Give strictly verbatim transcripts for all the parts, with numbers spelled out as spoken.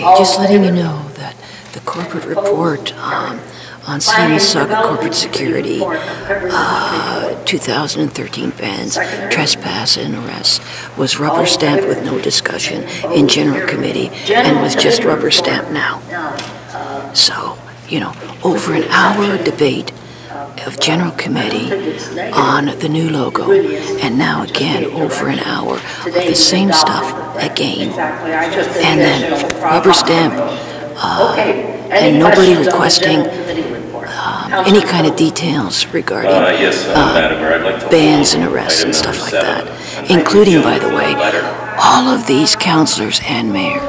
Okay, just letting you know that the corporate report um, on Sami-Saga Corporate Security uh, two thousand thirteen bans, trespass and arrest was rubber stamped with no discussion in General Committee and was just rubber stamped now. So, you know, over an hour debate of General Committee on the new logo, and now again over an hour of the same stuff again, and then rubber stamp, uh, and nobody requesting uh, any kind of details regarding uh, bans and arrests and stuff like that, including, by the way, all of these councillors and mayor.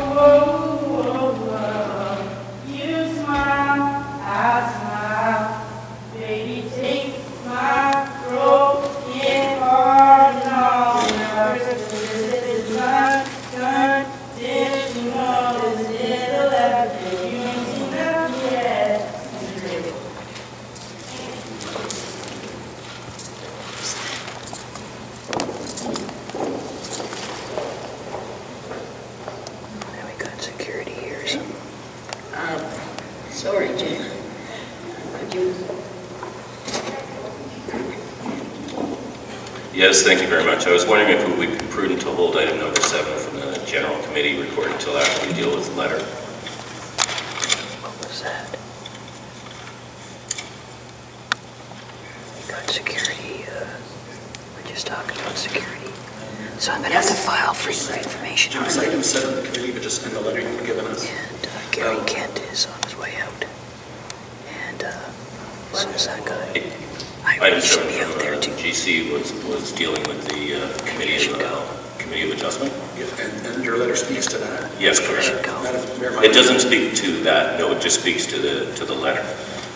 Yes, thank you very much. I was wondering if it would be prudent to hold item number seven from the General Committee report until after we deal with the letter. What was that? We got security. Uh, we're just talking about security. So I'm going to have to file for your information. John, it's item seven of the committee, but just in the letter you've given us. And uh, Gary um, Kent is on his way out. And uh, so is that guy. Item seven from uh, G C was, was dealing with the uh, committee, of, uh, committee of adjustment. Yes, and, and your letter speaks to that. Yes, correct. It doesn't speak to that. No, it just speaks to the to the letter.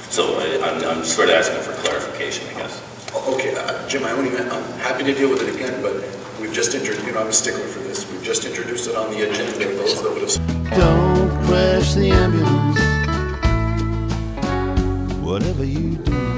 So I, I'm, I'm sort of asking for clarification, I guess. Oh, okay, uh, Jim, I only meant I'm happy to deal with it again, but we've just introduced. You know, I'm a stickler for this. We've just introduced it on the agenda. Those that would have. Don't crash the ambulance. Whatever you do.